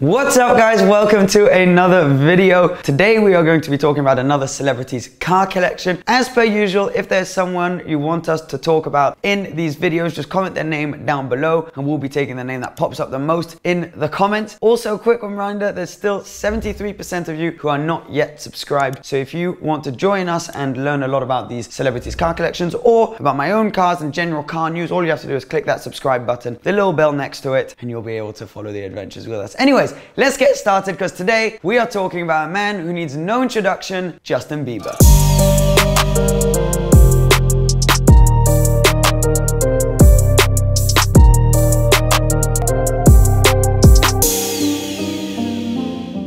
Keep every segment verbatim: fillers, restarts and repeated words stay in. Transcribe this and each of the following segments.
What's up guys, welcome to another video. Today we are going to be talking about another celebrity's car collection. As per usual, if there's someone you want us to talk about in these videos, just comment their name down below and we'll be taking the name that pops up the most in the comments. Also, a quick reminder, there's still seventy-three percent of you who are not yet subscribed. So if you want to join us and learn a lot about these celebrities' car collections or about my own cars and general car news, all you have to do is click that subscribe button, the little bell next to it, and you'll be able to follow the adventures with us. Anyways, let's get started, because today we are talking about a man who needs no introduction, Justin Bieber.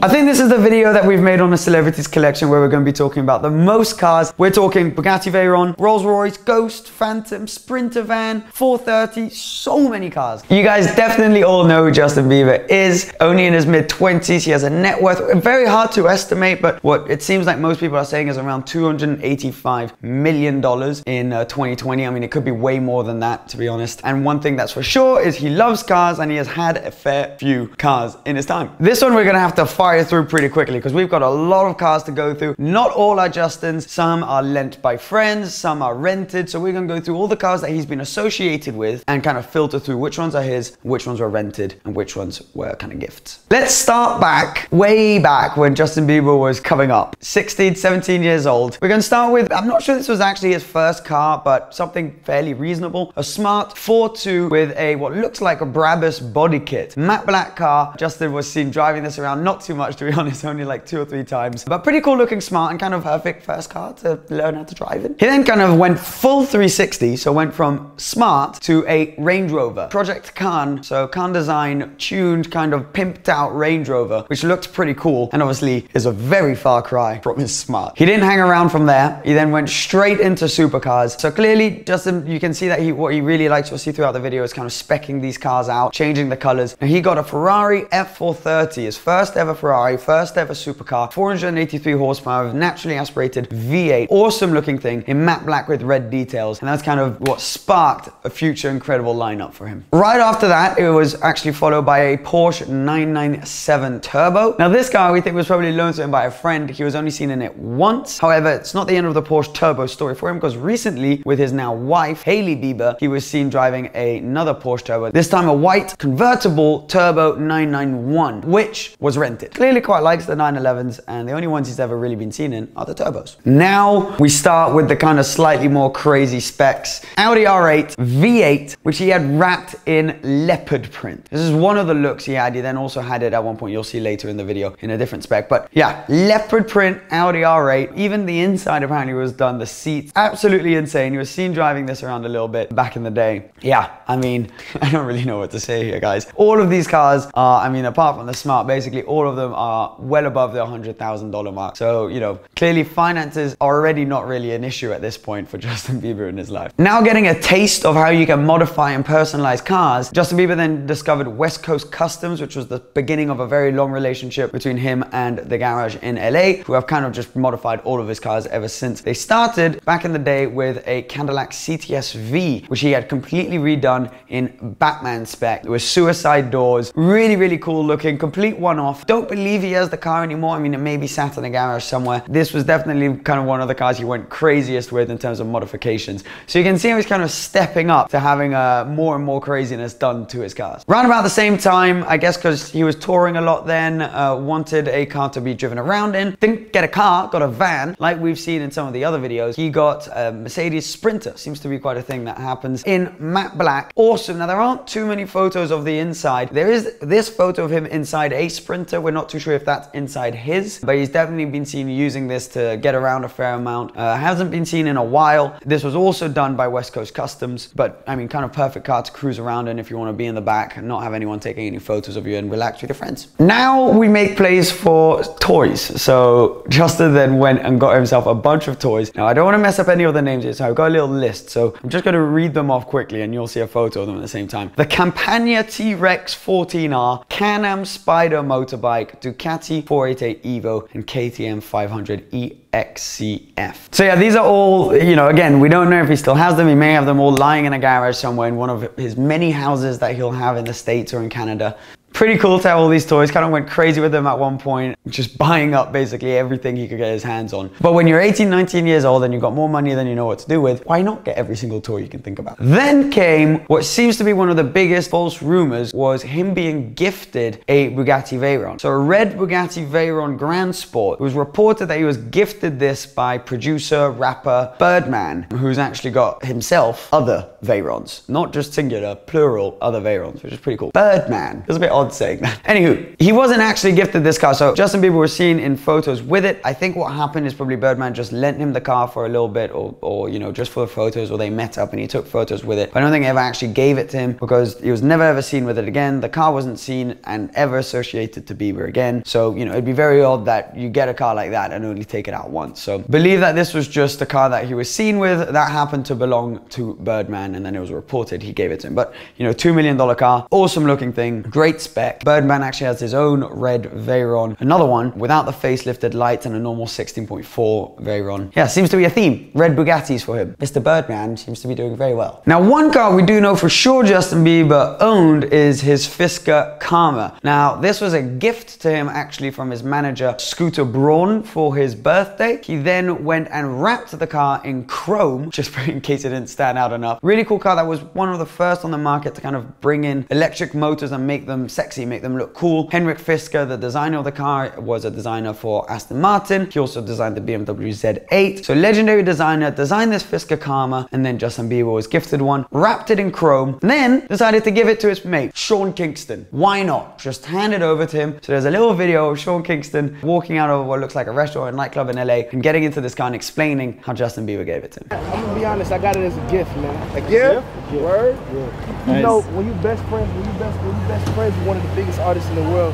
I think this is the video that we've made on a celebrities collection where we're going to be talking about the most cars. We're talking Bugatti Veyron, Rolls Royce, Ghost, Phantom, Sprinter van, four thirty, so many cars. You guys definitely all know who Justin Bieber is, only in his mid twenties. He has a net worth, very hard to estimate, but what it seems like most people are saying is around two hundred eighty-five million dollars in uh, twenty twenty. I mean, it could be way more than that, to be honest. And one thing that's for sure is he loves cars, and he has had a fair few cars in his time. This one we're going to have to fight through pretty quickly because we've got a lot of cars to go through. Not all are Justin's. Some are lent by friends, some are rented. So we're gonna go through all the cars that he's been associated with and kind of filter through which ones are his, which ones were rented, and which ones were kind of gifts. Let's start back, way back when Justin Bieber was coming up, sixteen, seventeen years old. We're gonna start with, I'm not sure this was actually his first car, but something fairly reasonable. A Smart Fortwo with a, what looks like a Brabus body kit. Matte black car. Justin was seen driving this around not too much, to be honest, only like two or three times, but pretty cool looking, smart, and kind of perfect first car to learn how to drive in. He then kind of went full three sixty, so went from Smart to a Range Rover. Project Khan, so Khan Design tuned, kind of pimped out Range Rover, which looked pretty cool, and obviously is a very far cry from his Smart. He didn't hang around from there. He then went straight into supercars. So clearly, Justin, you can see that he, what he really likes, you'll see throughout the video, is kind of specking these cars out, changing the colors. And he got a Ferrari F four thirty, his first ever Ferrari. First ever supercar, four hundred eighty-three horsepower with naturally aspirated V eight. Awesome looking thing in matte black with red details, and that's kind of what sparked a future incredible lineup for him. Right after that, it was actually followed by a Porsche nine ninety-seven Turbo. Now this car we think was probably loaned to him by a friend. He was only seen in it once. However, it's not the end of the Porsche Turbo story for him, because recently with his now wife, Hailey Bieber, he was seen driving another Porsche Turbo, this time a white convertible Turbo nine ninety-one, which was rented. Clearly quite likes the nine elevens, and the only ones he's ever really been seen in are the turbos. Now we start with the kind of slightly more crazy specs. Audi R eight V eight, which he had wrapped in leopard print. This is one of the looks he had. He then also had it at one point, you'll see later in the video, in a different spec. But yeah, leopard print Audi R eight. Even the inside apparently was done, the seats. Absolutely insane. He was seen driving this around a little bit back in the day. Yeah, I mean, I don't really know what to say here, guys. All of these cars are, I mean, apart from the Smart, basically all of them are well above the one hundred thousand dollar mark. So, you know, clearly finances are already not really an issue at this point for Justin Bieber in his life. Now getting a taste of how you can modify and personalize cars, Justin Bieber then discovered West Coast Customs, which was the beginning of a very long relationship between him and the garage in L A, who have kind of just modified all of his cars ever since. They started back in the day with a Cadillac C T S V, which he had completely redone in Batman spec. It was suicide doors, really, really cool looking, complete one-off. Don't believe Believe he has the car anymore. I mean, it may be sat in a garage somewhere. This was definitely kind of one of the cars he went craziest with in terms of modifications. So you can see how he's kind of stepping up to having uh, more and more craziness done to his cars. Round about the same time, I guess, because he was touring a lot then, uh, wanted a car to be driven around in. Didn't get a car, got a van, like we've seen in some of the other videos. He got a Mercedes Sprinter. Seems to be quite a thing that happens, in matte black. Awesome. Now, there aren't too many photos of the inside. There is this photo of him inside a Sprinter. We're not too sure if that's inside his, but he's definitely been seen using this to get around a fair amount. Uh, hasn't been seen in a while. This was also done by West Coast Customs, but I mean, kind of perfect car to cruise around in if you want to be in the back and not have anyone taking any photos of you and relax with your friends. Now we make plays for toys. So Justin then went and got himself a bunch of toys. Now I don't want to mess up any of the names here, so I've got a little list. So I'm just going to read them off quickly and you'll see a photo of them at the same time. The Campania T-Rex fourteen R, Can-Am Spider motorbike, Ducati four eighty-eight Evo, and K T M five hundred E X C F. So yeah, these are all, you know, again, we don't know if he still has them. He may have them all lying in a garage somewhere in one of his many houses that he'll have in the States or in Canada. pretty cool to have all these toys. Kind of went crazy with them at one point, just buying up basically everything he could get his hands on. But when you're eighteen, nineteen years old and you've got more money than you know what to do with, why not get every single toy you can think about? Then came what seems to be one of the biggest false rumors, was him being gifted a Bugatti Veyron. So a red Bugatti Veyron Grand Sport. It was reported that he was gifted this by producer, rapper Birdman, who's actually got himself other Veyrons, not just singular, plural other Veyrons, which is pretty cool. Birdman. It was a bit odd saying that. Anywho, he wasn't actually gifted this car, so Justin Bieber was seen in photos with it. I think what happened is probably Birdman just lent him the car for a little bit, or, or you know, just for the photos, or they met up and he took photos with it. But I don't think he ever actually gave it to him, because he was never ever seen with it again. The car wasn't seen and ever associated to Bieber again. So, you know, it'd be very odd that you get a car like that and only take it out once. So believe that this was just a car that he was seen with that happened to belong to Birdman, and then it was reported he gave it to him. But, you know, two million dollar car, awesome looking thing, great spec. Birdman actually has his own red Veyron, another one without the facelifted lights and a normal sixteen point four Veyron. Yeah, seems to be a theme, red Bugattis for him. Mister Birdman seems to be doing very well. Now, one car we do know for sure Justin Bieber owned is his Fisker Karma. Now, this was a gift to him actually from his manager, Scooter Braun, for his birthday. He then went and wrapped the car in chrome, just in case it didn't stand out enough. Really cool car that was one of the first on the market to kind of bring in electric motors and make them sexy, make them look cool. Henrik Fisker, the designer of the car, was a designer for Aston Martin. He also designed the B M W Z eight. So legendary designer designed this Fisker Karma, and then Justin Bieber was gifted one, wrapped it in chrome, and then decided to give it to his mate, Sean Kingston. Why not? Just hand it over to him. So there's a little video of Sean Kingston walking out of what looks like a restaurant or nightclub in L A and getting into this car and explaining how Justin Bieber gave it to him. I'm gonna be honest, I got it as a gift, man. A gift? A gift. Word? Yeah. Nice. You know, when you best friends, when you best, when you best friends with one of the biggest artists in the world,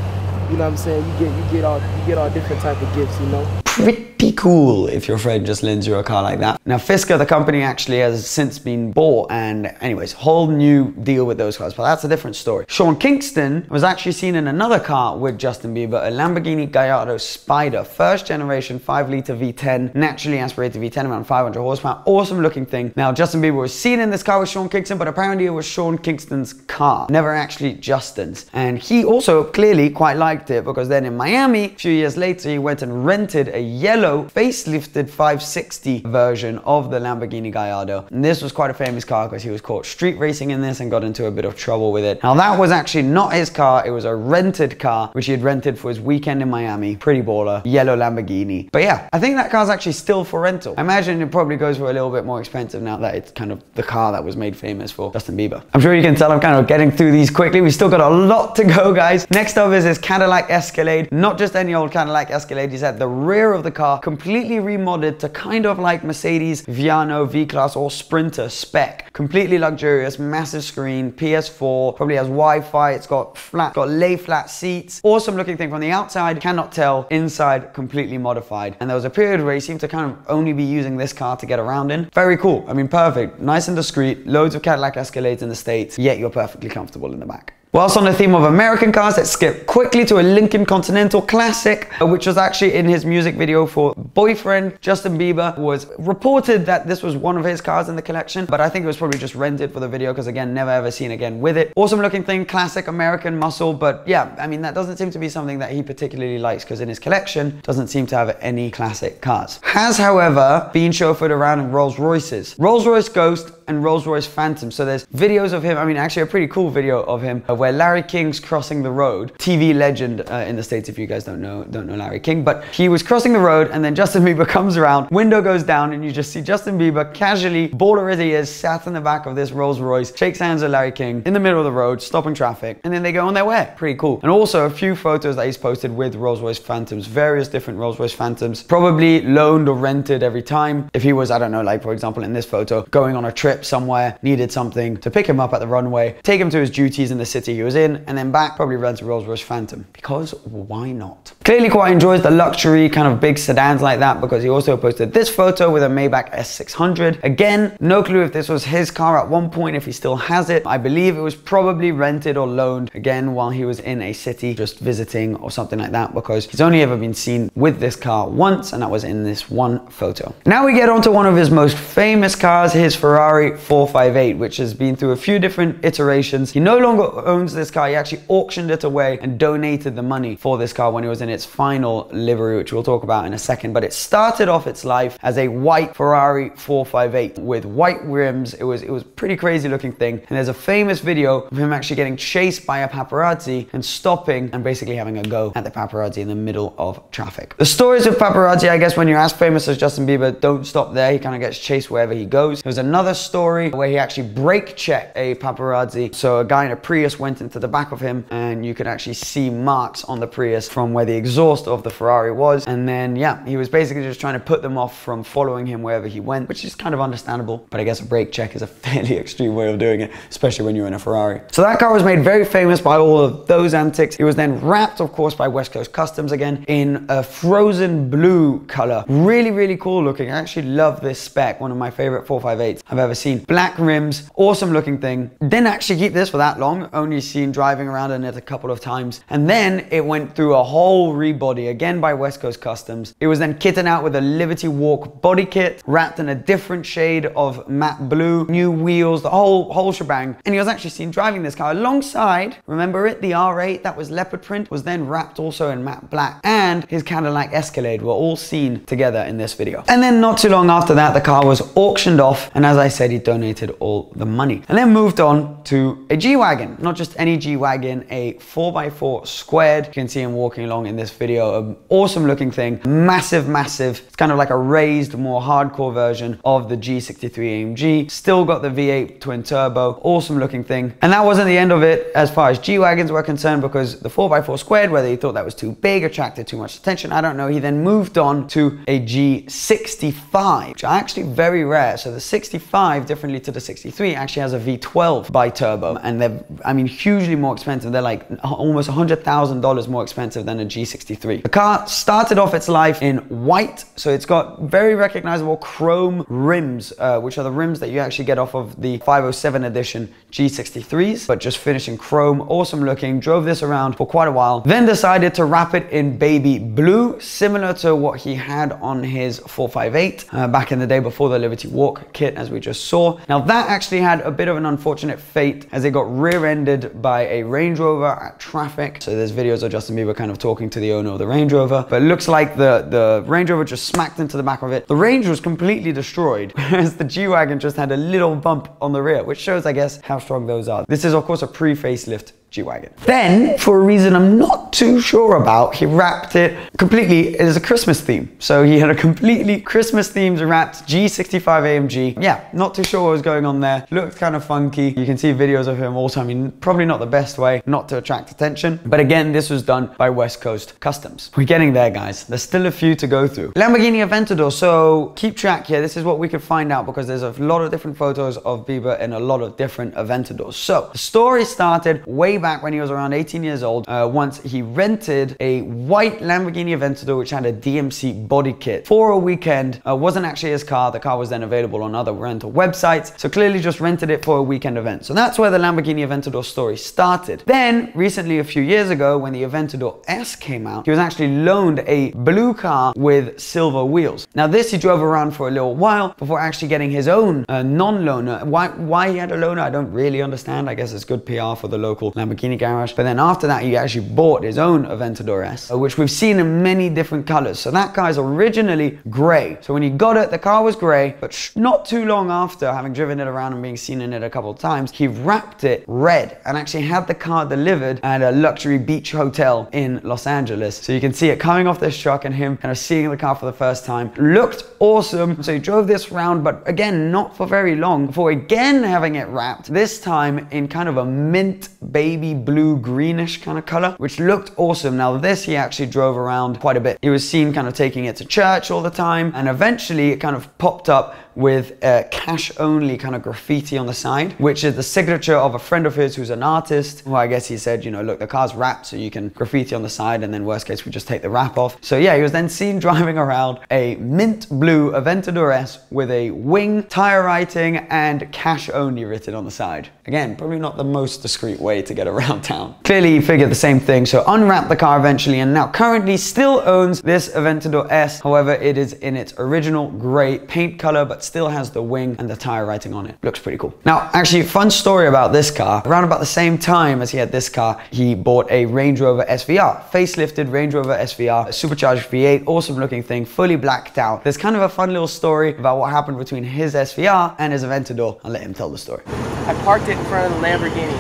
you know what I'm saying? You get, you get all, you get all different type of gifts, you know? Pretty cool if your friend just lends you a car like that. Now, Fisker, the company, actually has since been bought, and anyways, whole new deal with those cars, but that's a different story. Sean Kingston was actually seen in another car with Justin Bieber, a Lamborghini Gallardo Spider, first generation five litre V ten, naturally aspirated V ten, around five hundred horsepower, awesome looking thing. Now, Justin Bieber was seen in this car with Sean Kingston, but apparently it was Sean Kingston's car, never actually Justin's. And he also clearly quite liked it, because then in Miami, a few years later, he went and rented a yellow facelifted five sixty version of the Lamborghini Gallardo, and this was quite a famous car because he was caught street racing in this and got into a bit of trouble with it. Now, that was actually not his car, it was a rented car which he had rented for his weekend in Miami. Pretty baller, yellow Lamborghini. But yeah, I think that car's actually still for rental. I imagine it probably goes for a little bit more expensive now that it's kind of the car that was made famous for Justin Bieber. I'm sure you can tell I'm kind of getting through these quickly. We still got a lot to go, guys. Next up is this Cadillac Escalade. Not just any old Cadillac Escalade, he's had the rear of the car completely remodded to kind of like Mercedes Viano V-Class or Sprinter spec. Completely luxurious, massive screen, P S four, probably has Wi-Fi, it's got flat, got lay-flat seats. Awesome looking thing from the outside, cannot tell. Inside, completely modified. And there was a period where he seemed to kind of only be using this car to get around in. Very cool, I mean perfect, nice and discreet, loads of Cadillac Escalades in the States, yet you're perfectly comfortable in the back. Whilst on the theme of American cars, let's skip quickly to a Lincoln Continental Classic, which was actually in his music video for Boyfriend. Justin Bieber was reported that this was one of his cars in the collection, but I think it was probably just rented for the video because, again, never ever seen again with it. Awesome looking thing, classic American muscle, but yeah, I mean, that doesn't seem to be something that he particularly likes because in his collection, doesn't seem to have any classic cars. Has, however, been chauffeured around in Rolls Royces. Rolls Royce Ghost and Rolls Royce Phantom. So there's videos of him, I mean, actually a pretty cool video of him uh, where Larry King's crossing the road, T V legend uh, in the States, if you guys don't know, don't know Larry King, but he was crossing the road and then Justin Bieber comes around, window goes down, and you just see Justin Bieber casually, baller as he is, sat in the back of this Rolls Royce, shakes hands with Larry King in the middle of the road, stopping traffic, and then they go on their way. Pretty cool. And also a few photos that he's posted with Rolls Royce Phantoms, various different Rolls Royce Phantoms, probably loaned or rented every time. If he was, I don't know, like for example, in this photo, going on a trip somewhere, needed something to pick him up at the runway, take him to his duties in the city he was in, and then back, probably rent a Rolls Royce Phantom. Because why not? Clearly quite enjoys the luxury kind of big sedans like that, because he also posted this photo with a Maybach S six hundred. Again, no clue if this was his car at one point, if he still has it. I believe it was probably rented or loaned, again, while he was in a city just visiting or something like that, because he's only ever been seen with this car once, and that was in this one photo. Now we get on to one of his most famous cars, his Ferrari Ferrari four fifty-eight, which has been through a few different iterations. He no longer owns this car. He actually auctioned it away and donated the money for this car when it was in its final livery, which we'll talk about in a second. But it started off its life as a white Ferrari four fifty-eight with white rims. It was, it was a pretty crazy looking thing. And there's a famous video of him actually getting chased by a paparazzi and stopping and basically having a go at the paparazzi in the middle of traffic. The stories of paparazzi, I guess, when you're as famous as Justin Bieber, don't stop there. He kind of gets chased wherever he goes. There was another story where he actually brake checked a paparazzi. So a guy in a Prius went into the back of him and you could actually see marks on the Prius from where the exhaust of the Ferrari was. And then, yeah, he was basically just trying to put them off from following him wherever he went, which is kind of understandable. But I guess a brake check is a fairly extreme way of doing it, especially when you're in a Ferrari. So that car was made very famous by all of those antics. It was then wrapped, of course, by West Coast Customs again in a frozen blue color. Really, really cool looking. I actually love this spec. One of my favorite four fifty-eights I've ever seen. Black rims, awesome looking thing. Didn't actually keep this for that long. Only seen driving around in it a couple of times. And then it went through a whole rebody again by West Coast Customs. It was then kitted out with a Liberty Walk body kit, wrapped in a different shade of matte blue, new wheels, the whole, whole shebang. And he was actually seen driving this car alongside, remember it, the R eight that was leopard print, was then wrapped also in matte black, and his Cadillac Escalade were all seen together in this video. And then not too long after that, the car was auctioned off, and as I said, he donated all the money. And then moved on to a G-Wagon. Not just any G-Wagon, a four by four Squared. You can see him walking along in this video. An awesome looking thing. Massive, massive. It's kind of like a raised, more hardcore version of the G sixty-three A M G. Still got the V eight twin turbo. Awesome looking thing. And that wasn't the end of it as far as G-Wagons were concerned, because the four by four Squared, whether he thought that was too big, attracted too much attention, I don't know. He then moved on to a G sixty-five, which are actually very rare. So the sixty-five, differently to the sixty-three, actually has a V twelve by turbo. And they're, I mean, hugely more expensive. They're like almost one hundred thousand dollars more expensive than a G sixty-three. The car started off its life in white. So it's got very recognizable chrome rims, uh, which are the rims that you actually get off of the five oh seven edition G sixty-threes, but just finished in chrome. Awesome looking. Drove this around for quite a while, then decided to wrap it in baby blue, similar to what he had on his four fifty-eight uh, back in the day before the Liberty Walk kit, as we just saw. Now that actually had a bit of an unfortunate fate as it got rear-ended by a Range Rover at traffic. So there's videos of Justin Bieber kind of talking to the owner of the Range Rover, but it looks like the, the Range Rover just smacked into the back of it. The Range was completely destroyed, whereas the G-Wagon just had a little bump on the rear, which shows, I guess, how strong those are. This is, of course, a pre-facelift G-Wagon. Then, for a reason I'm not too sure about, he wrapped it completely as a Christmas theme. So he had a completely Christmas themed wrapped G sixty-five A M G. Yeah, not too sure what was going on there. Looked kind of funky. You can see videos of him also. I mean, probably not the best way not to attract attention. But again, this was done by West Coast Customs. We're getting there, guys. There's still a few to go through. Lamborghini Aventador. So keep track here. This is what we could find out, because there's a lot of different photos of Bieber and a lot of different Aventadors. So the story started way back when he was around eighteen years old. Uh, once he rented a white Lamborghini Aventador which had a D M C body kit for a weekend. Uh, wasn't actually his car. The car was then available on other rental websites, so clearly just rented it for a weekend event. So that's where the Lamborghini Aventador story started. Then recently, a few years ago, when the Aventador S came out, he was actually loaned a blue car with silver wheels. Now this he drove around for a little while before actually getting his own uh, non-loaner. Why, why he had a loaner, I don't really understand. I guess it's good P R for the local Lamborghini Lamborghini garage. But then after that, he actually bought his own Aventador S, which we've seen in many different colors. So that car is originally gray. So when he got it, the car was gray, but not too long after, having driven it around and being seen in it a couple of times, he wrapped it red and actually had the car delivered at a luxury beach hotel in Los Angeles. So you can see it coming off this truck and him kind of seeing the car for the first time. Looked awesome. So he drove this round, but again, not for very long before again having it wrapped, this time in kind of a mint baby blue greenish kind of color, which looked awesome. Now this he actually drove around quite a bit. He was seen kind of taking it to church all the time, and eventually it kind of popped up with a cash only kind of graffiti on the side, which is the signature of a friend of his who's an artist, who I guess he said, you know, look, the car's wrapped, so you can graffiti on the side, and then worst case we just take the wrap off. So yeah, he was then seen driving around a mint blue Aventador S with a wing, tire writing, and cash only written on the side. Again, probably not the most discreet way to get around town. Clearly he figured the same thing, so unwrapped the car eventually, and now currently still owns this Aventador S. However, it is in its original gray paint color, but still has the wing and the tire writing on it. Looks pretty cool. Now, actually, fun story about this car. Around about the same time as he had this car, he bought a Range Rover S V R, facelifted Range Rover S V R, a supercharged V eight, awesome looking thing, fully blacked out. There's kind of a fun little story about what happened between his S V R and his Aventador. I'll let him tell the story. I parked it in front of the Lamborghini,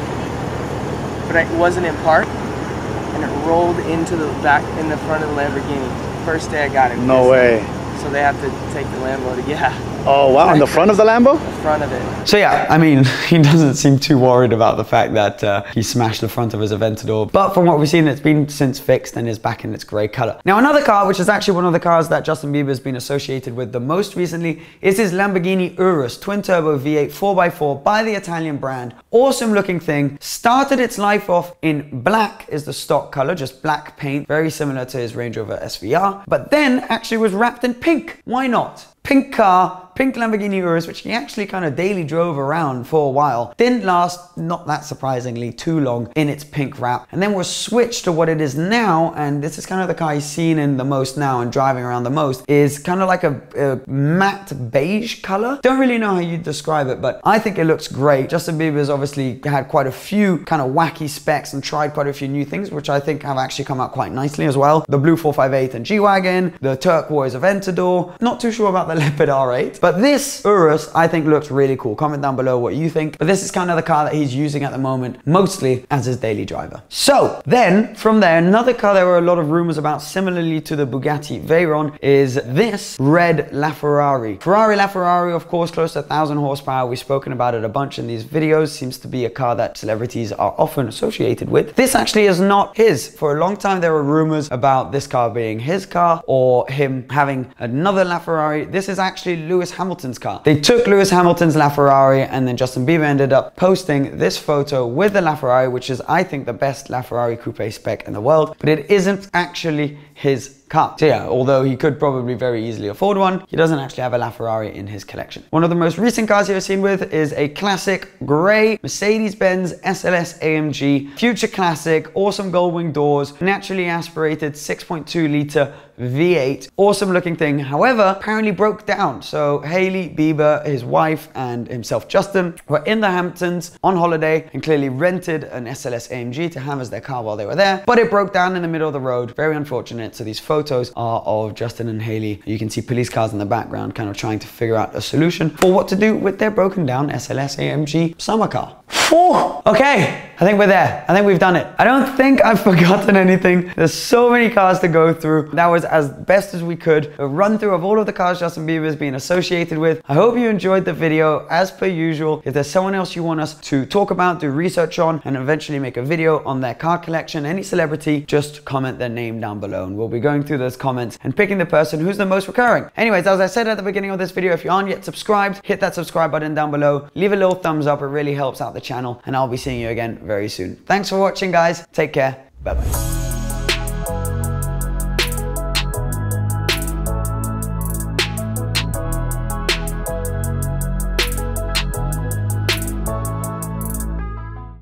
but it wasn't in park, and it rolled into the back in the front of the Lamborghini. First day I got it. No way. So they have to take the Lambo to, yeah. Oh wow, in the front of the Lambo? The front of it. So yeah, I mean, he doesn't seem too worried about the fact that uh, he smashed the front of his Aventador. But from what we've seen, it's been since fixed and is back in its gray color. Now another car, which is actually one of the cars that Justin Bieber has been associated with the most recently, is his Lamborghini Urus twin turbo V eight four by four by the Italian brand. Awesome looking thing. Started its life off in black is the stock color, just black paint, very similar to his Range Rover S V R, but then actually was wrapped in pink. Why not? Pink car, pink Lamborghini Urus, which he actually kind of daily drove around for a while. Didn't last, not that surprisingly, too long in its pink wrap. And then was switched to what it is now, and this is kind of the car he's seen in the most now and driving around the most, is kind of like a, a matte beige color. Don't really know how you'd describe it, but I think it looks great. Justin Bieber's obviously had quite a few kind of wacky specs and tried quite a few new things, which I think have actually come out quite nicely as well. The blue four five eight and G-Wagon, the turquoise Aventador. Not too sure about the Leopard R eight, but this Urus I think looks really cool. Comment down below what you think, but this is kind of the car that he's using at the moment, mostly as his daily driver. So then from there, another car there were a lot of rumors about, similarly to the Bugatti Veyron, is this red LaFerrari. Ferrari LaFerrari, of course, close to a thousand horsepower. We've spoken about it a bunch in these videos. Seems to be a car that celebrities are often associated with. This actually is not his. For a long time there were rumors about this car being his car or him having another LaFerrari. This This is actually Lewis Hamilton's car. They took Lewis Hamilton's LaFerrari, and then Justin Bieber ended up posting this photo with the LaFerrari, which is, I think, the best LaFerrari coupe spec in the world, but it isn't actually his car. So yeah, although he could probably very easily afford one, he doesn't actually have a LaFerrari in his collection. One of the most recent cars you've seen with is a classic gray Mercedes-Benz S L S A M G, future classic, awesome gold wing doors, naturally aspirated six point two liter V eight. Awesome looking thing. However, apparently broke down. So Hailey Bieber, his wife, and himself Justin were in the Hamptons on holiday and clearly rented an S L S A M G to have as their car while they were there, but it broke down in the middle of the road. Very unfortunate. So these photos Photos are of Justin and Hailey. You can see police cars in the background kind of trying to figure out a solution for what to do with their broken down S L S A M G summer car. Whew. Okay, I think we're there. I think we've done it. I don't think I've forgotten anything. There's so many cars to go through. That was as best as we could, a run through of all of the cars Justin Bieber has been associated with. I hope you enjoyed the video. As per usual, if there's someone else you want us to talk about, do research on, and eventually make a video on their car collection, any celebrity, just comment their name down below and we'll be going through those comments and picking the person who's the most recurring. Anyways, as I said at the beginning of this video, if you aren't yet subscribed, hit that subscribe button down below, leave a little thumbs up, it really helps out the channel, and I'll be seeing you again very soon. Thanks for watching, guys. Take care. Bye-bye.